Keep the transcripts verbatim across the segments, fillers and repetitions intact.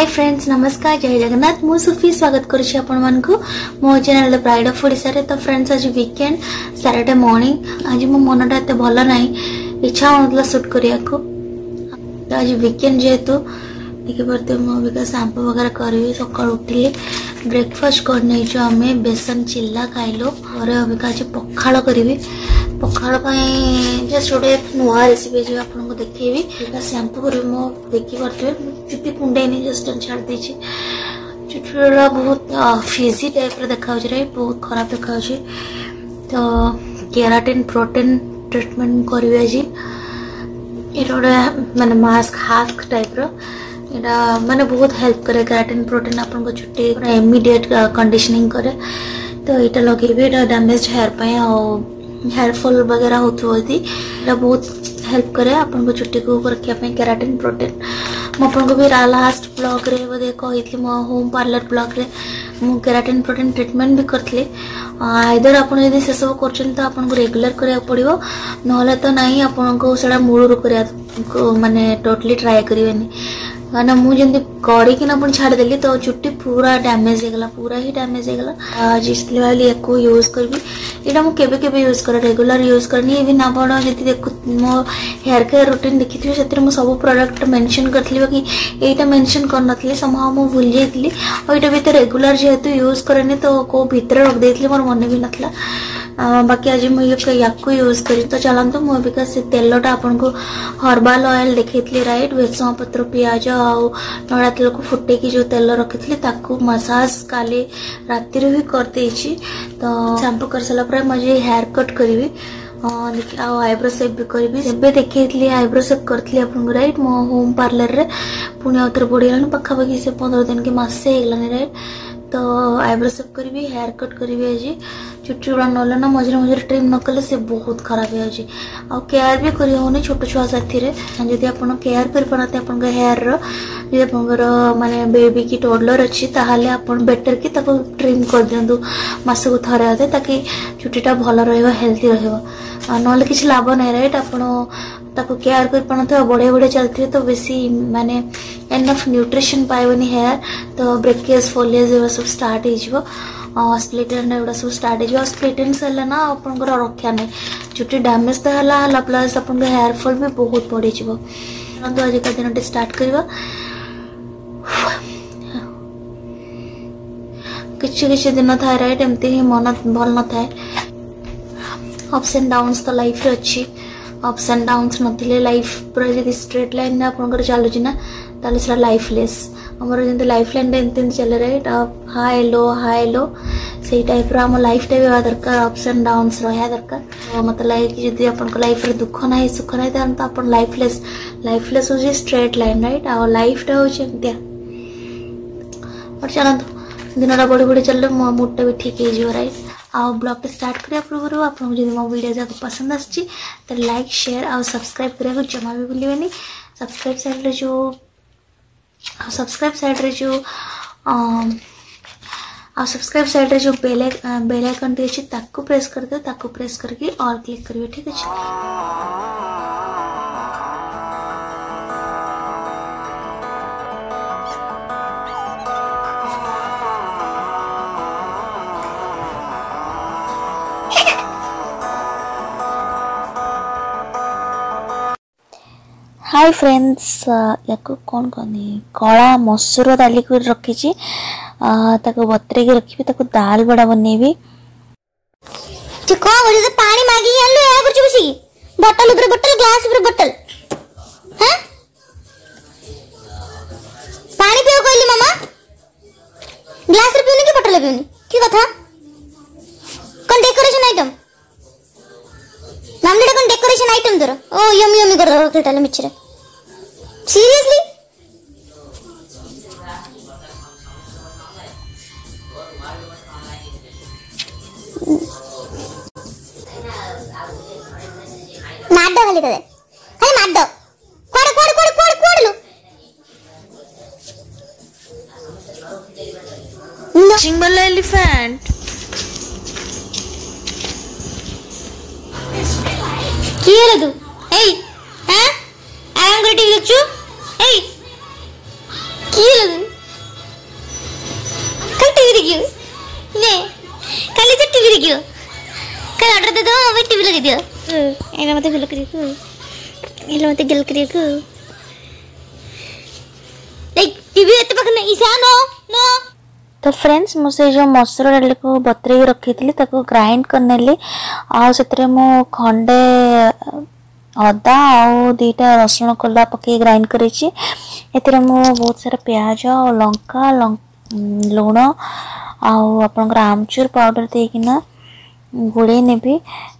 Hi friends नमस्कार जय जगन्नाथ मु सुफी स्वागत करुँच आपको मो चैनल प्राइड ऑफ ओडिशा रे। तो फ्रेंड्स आज वीकेंड सैटरडे मॉर्निंग आज मो मनटा एत भल ना इच्छा होता सुट करने को आज वीकेंड जेहेतु देखते मुझे शाम्पू वगैरह करी सका उठिले ब्रेकफास्ट कर नहीं चु आम बेसन चिल्ला खाइलु और अबिका आज पखाड़ करी पखाड़ जस्ट गोटे नुआ रेसीपी जो आपको देखी शैम्पू कर देखिपे चुटी कुंडे नहीं जस्ट छाड़ दे चुटीटा बहुत फिजी टाइप्र देखा बहुत खराब देखा तो केराटिन प्रोटीन ट्रिटमेंट करी आज ये गोटे मानने मास्क हास्क टाइप्र यहाँ मानने बहुत हेल्प करे केराटिन प्रोटीन आपको चुटी इमिडिएट कंडीशनिंग करे तो यहाँ लगे डैमेज हेयर पर हेयर फॉल वगैरह होता बहुत हेल्प करे आपको चुटी को रखापी केराटिन प्रोटीन मुझको भी लास्ट ब्लॉग रे बोधे कही मो होम पार्लर ब्लॉग रे मु केराटिन प्रोटीन ट्रिटमेंट भी करी आइदर आपड़ी से सब कर आपको रेगुलर कराया पड़ो ना तो ना आपको मूलर कर मानने टोटली ट्राए करेनि कहना मुझे करना पुणी छाड़देली तो चुट्टी पूरा डैमेज होगा पूरा ही डैमेज होगा जिसलिए भाई या यूज करी यहाँ मुझे केवे यूज करे रेगुलर यूज करनी इवन आप मो हेयर केयर रूटीन देखी थे से सब प्रोडक्ट मेंशन करी बाकी यहाँ मेंशन करी समाव मुझे भूल जाइली और यहाँ भी तो रेगुलर जेहेतु यूज करे तो कौ भितर रख देती मोर मन भी नाला बाकी आज मुझे या यूज करी तो चलतु मुझे से तेलटा आपको हर्बाल ऑयल देखी राइट भेसम पत्र पिज आड़ा तेल को फुटेकी जो तेल रखी मसाज काली राति भी करदे तो शैम्पू कर सारापर मुझे हेयर कट करी आईब्रो सेप भी करी से देखी आईब्रो सेप करी आपको राइट मो होम पार्लर रे पुणी आउ थे बढ़ीगला पखापाखि से पंद्रह दिन के मसे होगलानी राइट तो आईब्रो सेप करी हेयर कट करी आज चुट्टी गुड़ा नल ना मझे मझे ट्रिम न कले से बहुत खराब हो जाए केयर भी करहनी छोट छुआ साथी जदि आप केयर करते आप हेयर रे माने बेबी की टोडलर अच्छी ताहले आपन बेटर की ताको ट्रिम कर दिंतु मास को थरे आते ताकि चुट्टीटा भल रहिबो हेल्दी रहिबो नले किछ लाभ नै राइट आपन ताको केयर कर पनथो बढे बढे चलथे तो बेसी माने एनफ न्यूट्रिशन पाइबनी हेयर तो ब्रेकेज फोलिएज एवा सब स्टार्ट हो जिवो स्प्लिट एंड एवडा सब स्टार्ट हो जिवो स्प्लिट एंड सेला ना आपन को रखया नै चुट्टी डैमेज त हला हला प्लस आपन को हेयर फॉल भी बहुत बढ़ि जिवो तो आज का दिन स्टार्ट करबा किसी किसी दिन था राइट एमती ही मन भल न था अप्स एंड डाउन्स तो लाइफ रे अच्छी अप्स एंड डाउन्स नथिले लाइफ पूरा जदि स्ट्रेट लाइन आपंकर चलुची ना ताले सरा लाइफ लेस हमर जंते लाइफ लाइन एमती चले right high low high low से टाइप रो हम लाइफ टाइप हेबा दरकार अप्स एंड डाउन्स रहया दरकार तो मत लागे कि जदि आपन लाइफ रे दुख नाही सुख नाही त आपन लाइफ लेस लाइफ लेस हो जे स्ट्रेट लाइन राइट आ लाइफ टा हो जे एमती और चलंतो दिनटा बड़ी बड़ी चल रहा मो मूडटा भी ठीक हो राइट आउ ब्लॉग स्टार्ट करा पूर्व आपको जब मो वीडियो जब पसंद आसी तो लाइक शेयर आउ सब्सक्राइब करा जमा भी भूल सब्सक्राइब साइड रे जो सब्सक्राइब साइड रे जो आ सब्सक्राइब साइड रे जो बेल बेल आइकन टी अच्छे ताको प्रेस कर दे ताको प्रेस करके और क्लिक करिए ठीक है। हाय फ्रेंड्स या कौन कहनी कला मसूर दाली को रखी बतरे के रखी दाल बड़ा बनैबी पानी मांगी बोतल बोतल बोतल ग्लास बोतल पानी पियो कहली मामा ग्लास रे पियोनी कि बोतल रे पियोनी की कथा कौन डेकोरेशन आइटम मामलेडा कौन डेकोरेशन आइटम तोर ओ यमी यमी कर रखते टाले मिचरे सीरियसली मार दो खाली तदे अरे मार दो कोड़ कोड़ कोड़ कोड़ कोड़ लो सिंगल एलिफेंट ये लदू ए हां आराम कर टीवी देखछु ए की लदू लगियो ने खाली जे टीवी लगियो काय ऑर्डर दे दो अबे टीवी लगी दियो एला मते गेल करियो को एला मते गेल करियो को लाइक टीवी एते पक न ईसा नो नो। तो फ्रेंड्स मुझे जो मसूर डाली को बतरे रखी थी ताको ग्राइंड करने ली आ सेतरे मो खंडे अदा और दुईटा रसुण कोला पके ग्राइंड करेछि। एतरे मो बहुत सारा प्याज और लंका लुण आउ आपनकर आमचूर पाउडर देकिना गोड़े नेबी।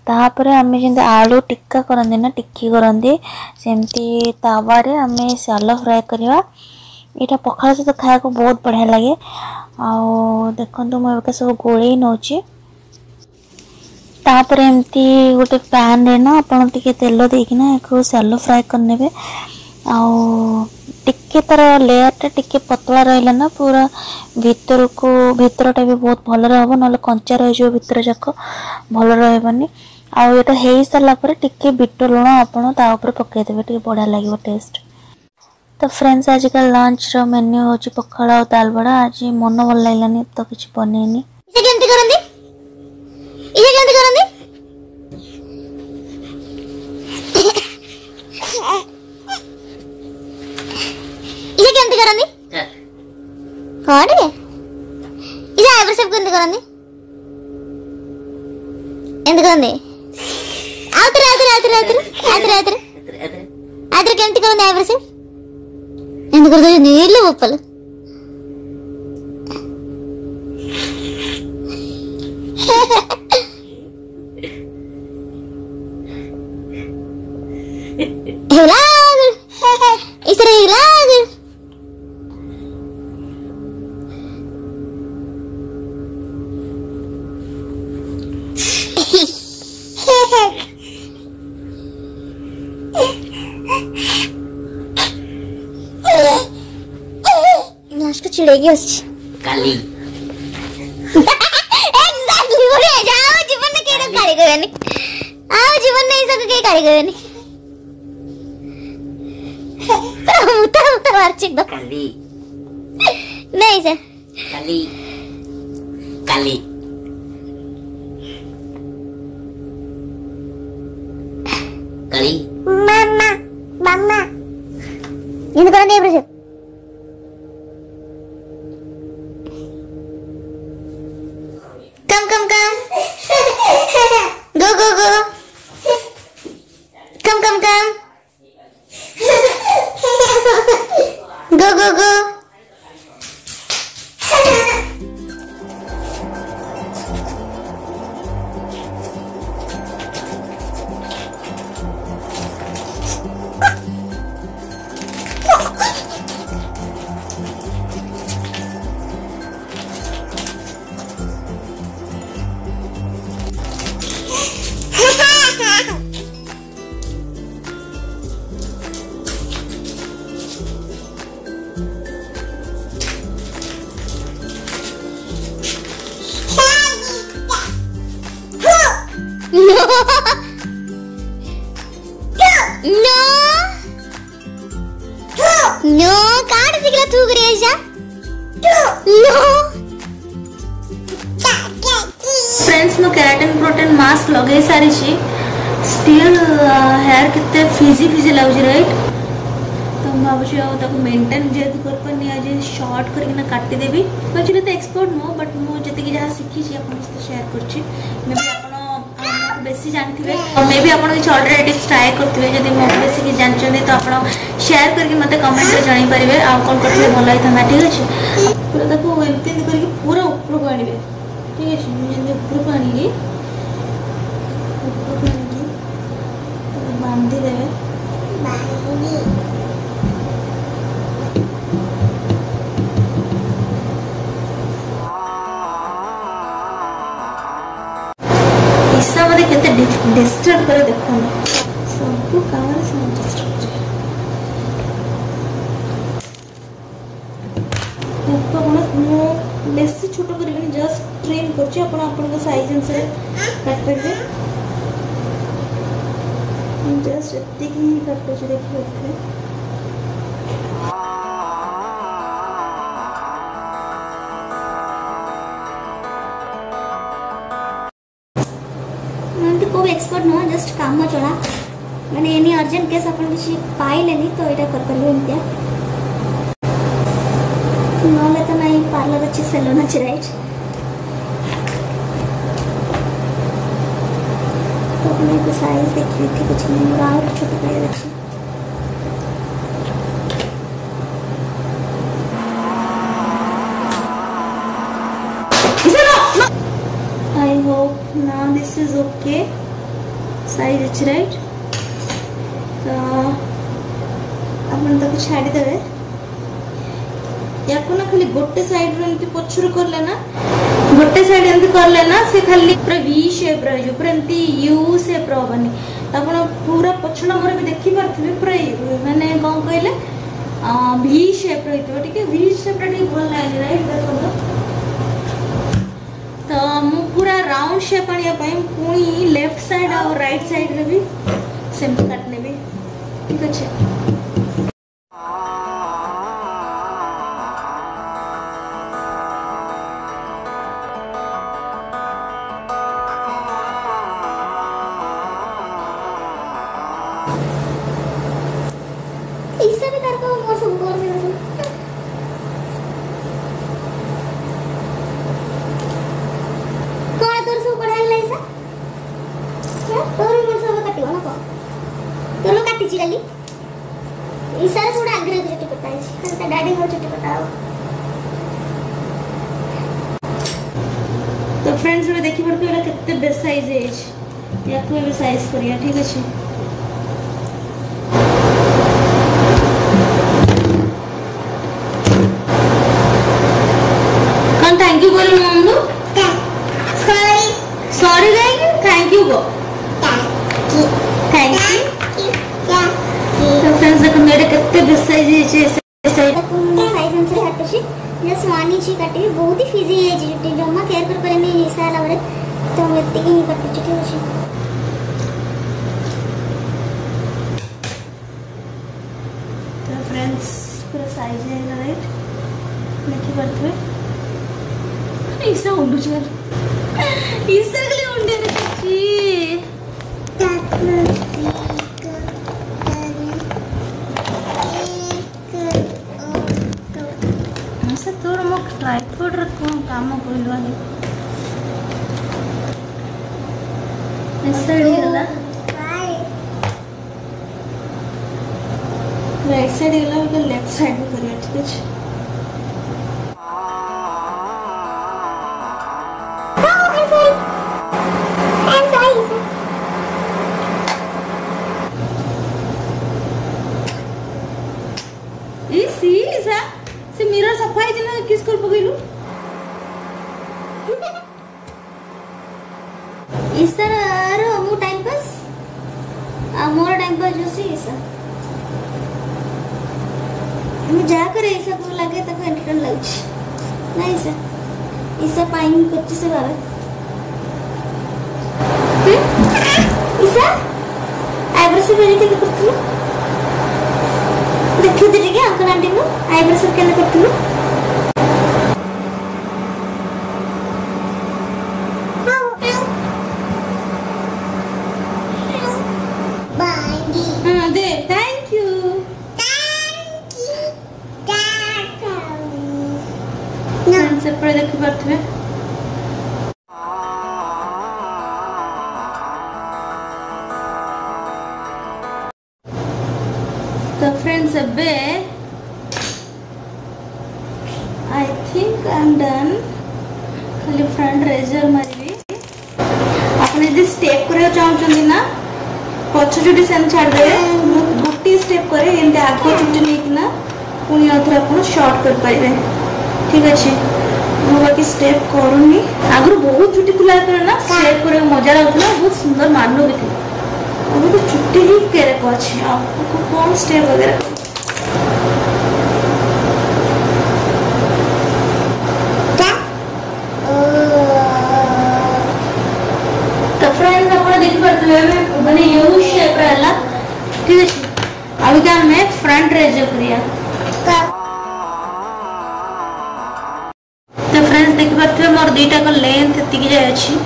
तापर आम जमी आलू टिक्का करते ना टिक्की करते सेमती तावे आम साल फ्राए करवा यहाँ पखाल सहित खाया को बहुत बढ़िया लगे। आउ देखु मुझे सब गोड़े नौ तापर एमती गोटे पैन रे ना आपटे तेल देकिना या साल फ्राए करने आउ टिके तार लेयरटा टिके पतला रहा ना पूरा भीतर को भीतरटा भी बहुत भल रहा ना कंचा रही भर जाक भल रही आटा हो सारापर टे बीट लुण आपड़े पकईदेवे टे बढ़िया लगे टेस्ट। तो फ्रेंड्स आज का लंच रो मेन्यू हूँ पखाड़ और दाल बड़ा। आज मन भल लगे तो किसी बनईनि कौन है इजा आईब्रो शेप करने करने एंड करने outer outer outer outer outer outer outer केमती करने आईब्रो शेप एंड कर दो नीलो बपल हेला इसरे हेला चिड़ेगी काली एग्जैक्टली बोले जाओ जीवन ने केरा कारे गवे ने आओ जीवन ने इसको के कारे गवे ने तो तो तो मार चिक दो काली नहीं सर काली काली काली मामा मामा इनको करने ब्रज केराटिन प्रोटीन मास्क लगे सारी स्टिल हेयर कितने फिजी फिजी लगुच रईट। तो मुझे मेन्टेन जेहतु करपी आज सर्ट करना काटिदेवी एक्चुअली तो एक्सपर्ट नुह बट मुझे जहाँ शिखी आपको सेयार कर बेसी जानते हैं मे भी आपड़ किसी अल्टरनेटिव ट्राए करेंगे जब मैं बेस कि जानते तो आप सेयार करके मत कमेन्ट्रे जन पारे आ कौन करेंगे भल होता ठीक अच्छे पूरा एमती करके पूरा उपरको आने ठीक अच्छे मुझे उपरक आनिली बांधीदे ईसा मत के डिस्टर्ब कर देख सब कम डिस्टर्ब कर बेसी छोट कर जस्ट ट्रिम कर साइज अनुसार काटे जस्ट ये काटे देखिए ଏମିତି କୋଉ ଏକ୍ସପର୍ଟ ନୁହଁ, ଜଷ୍ଟ କାମ ଚଳା ମାନେ ଏନି ଅର୍ଜେଣ୍ଟ କେସ୍ ଆପଣ କିଛି ପାଇଲେନି ତ ଏଇଟା କରିପାରିବେ ଏମିତିଆ, ନହେଲେ ତ ନାଇଁ ପାର୍ଲର ଅଛି, ସେଲୁନ୍ ଅଛି, ରାଇଟ୍। तो अपने को साइज देखिए थी कुछ नहीं और छोटे पैर अच्छे आई होप ना दिस इज ओके साइज अच्छी राइट। तो अपन तो कुछ छाड़ी देबे या को ना खाली गोटे साइड रो एंती पछुर कर लेना, गोटे साइड एंती कर लेना से खाली पूरा वी शेप रो जो पूरा एंती यू शेप रो बनी त आपण पूरा पछुना मोर भी देखि परथबे पूरा माने को कहले वी शेप रो हितो ठीक है। वी शेप रे ठीक भल लाग राइट देखो तो मु पूरा राउंड शेप आनिया पई पुणी लेफ्ट साइड और राइट साइड रे भी सेम काटने भी ठीक अछि। तो फ्रेंड्स रे देखि पर कोला केते बे साइज है या कोई बे साइज करिया ठीक अछि। कौन थैंक यू बोल मम्मी sorry sorry guys thank you go thank you. तो फ्रेंड्स देखो मेरे केते बे साइज है जस्ट वानी छी काटी बहुत ही फिजी है जी टी जम्मा केयर पर करे में हिस्सा लावरे तो हम इतनी ही काटी छी ठीक है। तो फ्रेंड्स पूरा साइज है राइट देखि परथवे ऐसा उंडू चल ऐसा गले उंडे ने छी तक ट्राइपॉड रखूं काम बोलवा है ऐसा ही गला राइट साइड गला और लेफ्ट साइड भी करिए ठीक है। से बाबा इसा आईब्रो से बेरी ठीक करथु देखि दिली के अंकल आंटी को आईब्रो से केले करथु बांगी हां दे थैंक यू थैंक यू टाटा नाम से पर देखि परथवे छोटी सेम छाड़ दे मु गुटी स्टेप करे एंते आगो चुटी लेकिना पुनी अथरा पुन शॉर्ट कर पाइबे ठीक अछि। मु बाकी स्टेप करूनी आगु बहुत चुटी खुला करे ना स्टेप करे मजा लागला बहुत सुंदर मानलो बिक अब तो चुटी ही करे को अछि आपको कौन स्टेप वगैरह क्या तो फ्रेंड्स अपन देख पड़तवे में बने यू शेप रहला ठीक है। अब क्या मैं फ्रंट रेज करिया तो फ्रेंड्स देख पाथे मोर दुईटा को लेंथ एतिक जाय अछि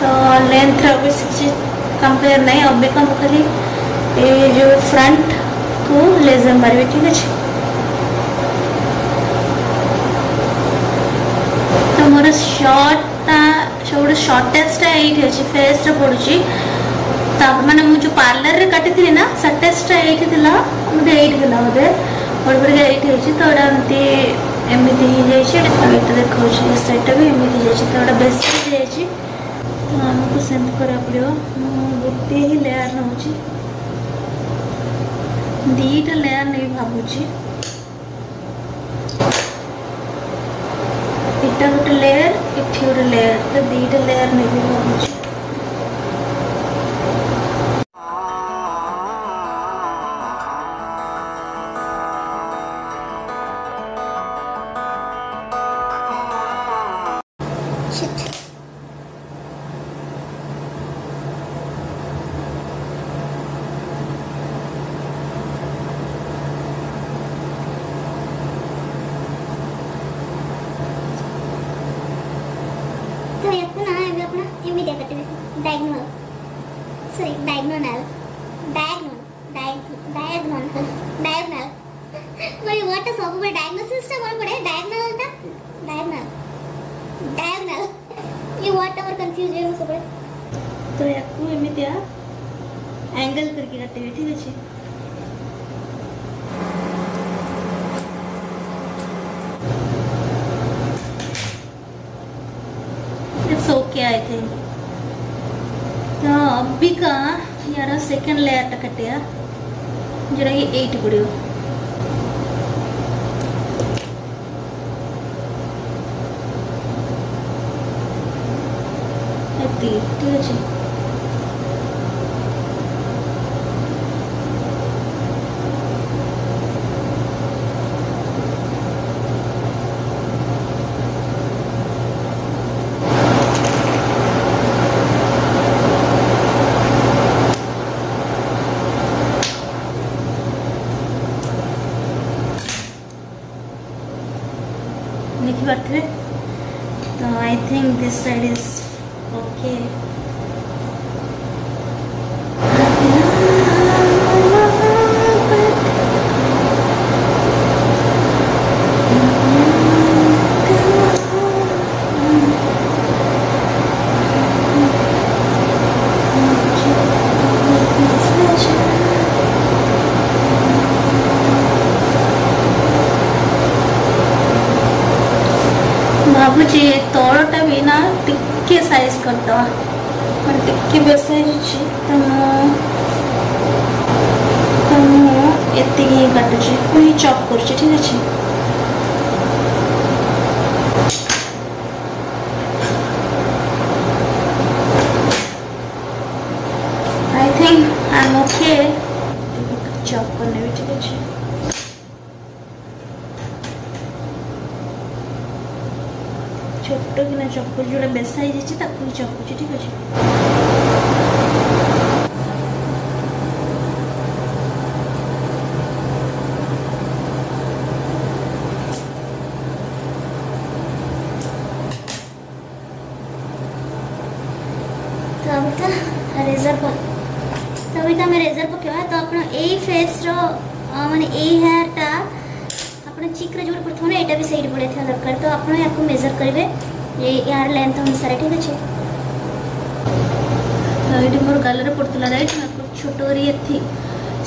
तो लेंथ अभी सिक्सटी कंप्लीट नहीं अभी कम खाली ये जो फ्रंट को लेजर मारे ठीक है। तो मोर शॉर्ट सबुठ शॉर्टेस्टा ये फेस्रे पड़ी मैंने मुझे पार्लर रे काटी थी ना शॉर्टेस्टा ये मतलब ये बोधे बड़बड़ ये तो एमती एमती देखा सैटा भी एमती जाटा बेस्ट जाइए तो आमको सेम करा पड़ो गोटे ही लेयर नौची दीटा लेयर नहीं भावुची इटा गोटे लेयर इटी गोटे लेयर तो दीटा लेयर नहीं भावुची। तो या एंगल करके काटे ठीक अच्छे ओके आई थिंक। तो अभी का यार सेकेंड लेयर टा कटिया जोड़ा कि एट पड़ो ठीक अच्छे this side is okay छोट किना चपू जो बेसा ही चपू ठीक अच्छे। तो अभी का रेजर पक तो अभी का मैं रेजर पकेवा तो अपन ए फेस रो माने ए हेयर टा अपने चिक्र जो पड़े ना ये भी सही पड़े थे दरकार तो आप मेजर करेंगे ये यार लेंथ अनुसार ठीक अच्छे। तो ये मोर गालर पड़ता रईट छोट कर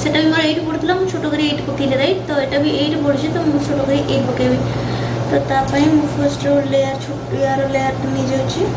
सेटा भी मोर एट पड़ता मुझे छोट कर पकईली रईट तो यहाँ भी एट पड़े तो मुझे छोट कर एट पकेबी तो मुझे फर्स्ट लेयर छोट यार लेयर नहीं जाऊँगी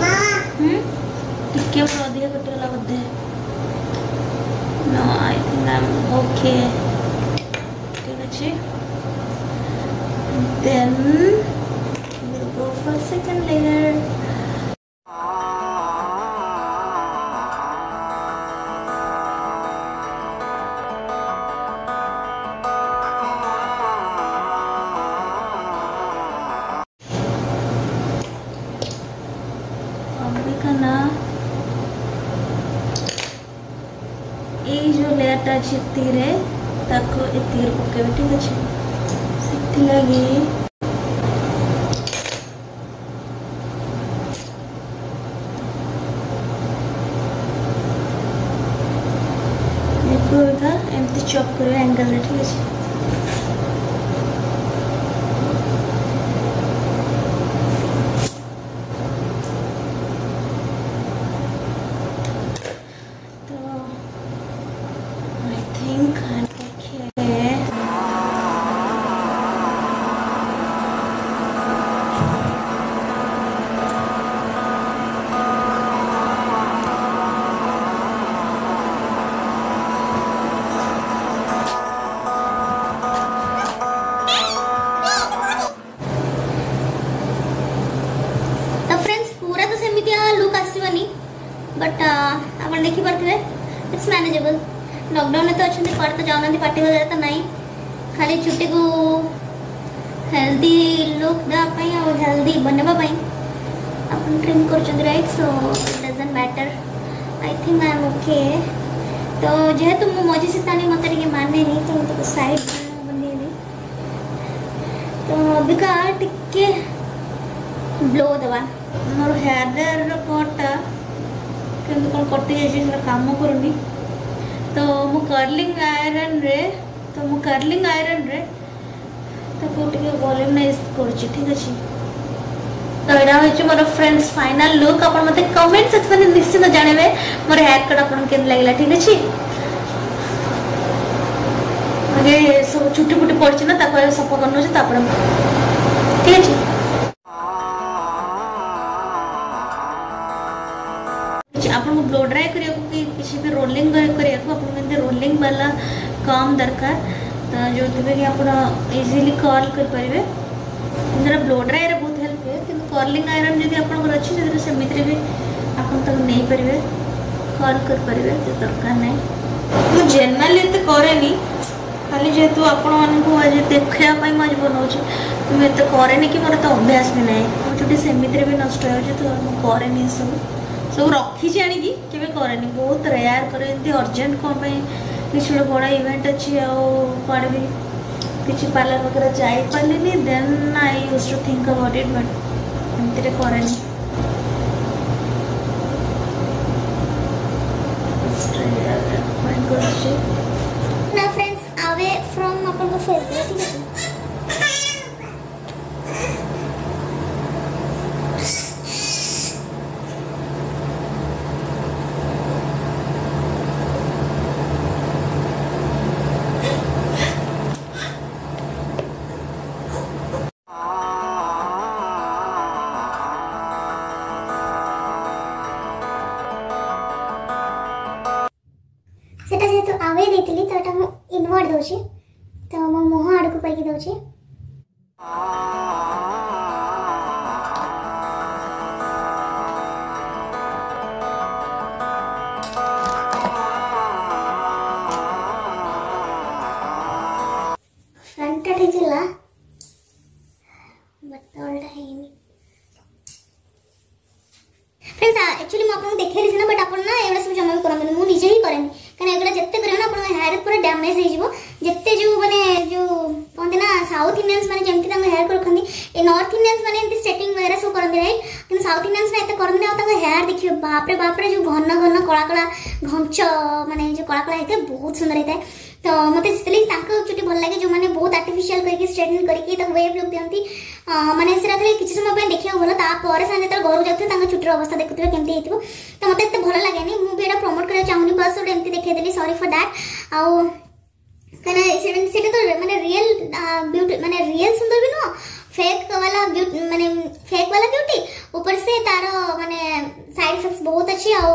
मा केवल अधिक कटिगला बोधे no I think I am okay ठीक अच्छे then will go for second layer तीर ताको ए तीर पके ठीक अच्छे से लगे एमती चॉप कर एंगल ठीक अच्छे बट आप देखी पारे इट्स मैनेजेबल लॉकडाउन में तो अच्छे कुआड़े तो जाऊना पार्टी वगैरह तो ना खाली चुट्टी को हेल्दी लुक देवाई हेल्दी बनवाई आप ट्रिम कर right so it doesn't matter I think I am okay तो जेहेतु मो मझी सीतानी मत माने तो मुझे साइड बन तो अबिका टे ब्लो दवा मोर हेयर कटा किंतु कौन कटि जाए कम करूनी तो मु कर्लिंग आयरन रे तो मु कर्लिंग आयरन रे ताको टिके वॉल्यूमाइज करछि ठीक अछि तो एडा होछि मोर फ्रेंड्स फाइनल लुक अपन मते कमेंट सेक्शन में निश्चित जानेबे मोर हेयर कट अपन केन लागला ठीक अछि अगे सब छुट्टी फुट्टी पड़छि ना ताको सफा करनो छै त अपन ठीक अछि आपको ब्लो ड्राई करिया को कि किसी पे रोलिंग करिया को आपन में रोलिंग वाला काम दरकार तो जो थे कि आपन इजीली कर्ल कर परिवे इधर ब्लो ड्राई रे बहुत हेल्प है कि कर्लिंग आयरन यदि आपन को अछि जदि से मित्र भी आपन तक नहीं परिवे कर्ल कर परिवे तो दरकार नहीं मु जनरली एते करेनी खाली जेतु आपन मन को आज देखया पई मज बनौछि मु एते करेनी कि मोर तो अभ्यास में नहीं मु छोटी से मित्र भी नष्ट हो जे तो मु करेनी सब तो रखी आणिकी के कैनि बहुत रेयर करे एमती अर्जेंट कौन किसी गोटे बड़ा इवेंट अच्छी आड़े भी किसी पार्लर वगैरह जापारे then I use to think about it but एमती कैनि तो मो मुह आड़ को पाइक दौर फ्रंटा ठीक है एक्चुअली मुझे देखे ना बट आपना एगुड़ा सब जमा भी करते मुझे ही करें कहीं एगुड़ा जिते करें आप हेयर पूरा डैमेज हो जिते जो माने जो कहते ना साउथ इंडियंस मैंने जमी हेयर को रखती ए नॉर्थ इंडियंस मैंने एमती सेटिंग वगैरह सब करते राइट कि साउथ इंडियंस मैंने करते ना हेयर देखिए बापरे बापरे जो घन घन कला कला घंच माने जो कला कला होता है बहुत सुंदर होता है तो मतलब से चुटी भल लगे जो मैंने बहुत आर्टिफिशियल करके स्ट्रेटन करके वेव लुक दिखती मैंने खाली किसी समय देखा भल तापर से जो घर जाते चुटीर अवस्था देखुए केमती होती तो मतलब ये भल लगे मुझे प्रमोट करना चाहूँगी बस गोटे एमती देखदेली सॉरी फॉर दैट आउ कहीं तो मैंने रियल ब्यूटी मैंने रियल सुंदर भी नुह फेक वाला ब्यूटी मैंने फेक वाला ब्यूटी ऊपर से तार माने साइड इफेक्ट्स बहुत अच्छी आ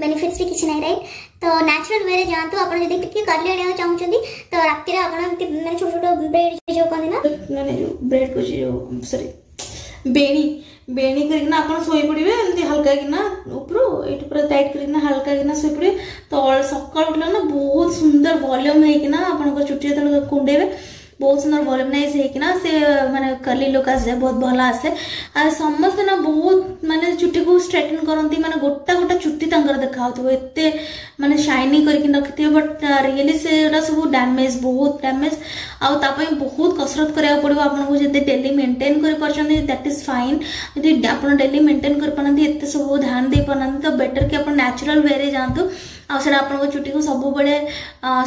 बेनिफिट्स भी किसी नहीं रही तो नेचुरल वे जातु आप कर्ली चाहते तो रात में छोट छोट ब्रेड जो कहते ना ब्रेड को सॉरी बेणी बेणी करना आप शोपड़े एमती हल्का किना ऊपर ये पूरा टाइट करना हल्का किना शोपड़े तो सकाल उठला ना बहुत सुंदर वॉल्यूम होना आप चुटी जो कुंडेबे बहुत सुंदर वॉल्यूमनाइज होना से माने कर्ली लुक आसे बहुत भल आसे आ समस्त ना बहुत माने चुटी को स्ट्रेटन करती माने गोटा गोटा चुटी तर देखा होते माने शाइनी करके रखिथे बट रियली से सब डैमेज बहुत डैमेज आई बहुत कसरत कराया पड़ो आपको जब डेली मेंटेन कर दैट इज फाइन जब आप डेली मेंटेन कर पाना एत सब ध्यान दे पाना तो बेटर कि आप नेचुरल वे रे जातु आउटा आपको चुटी को सब बड़े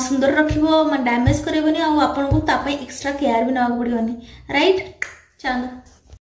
सुंदर रखिबो डैमेज करेबनी आपन को एक्स्ट्रा केयर भी ना पड़ोनी राइट चलो।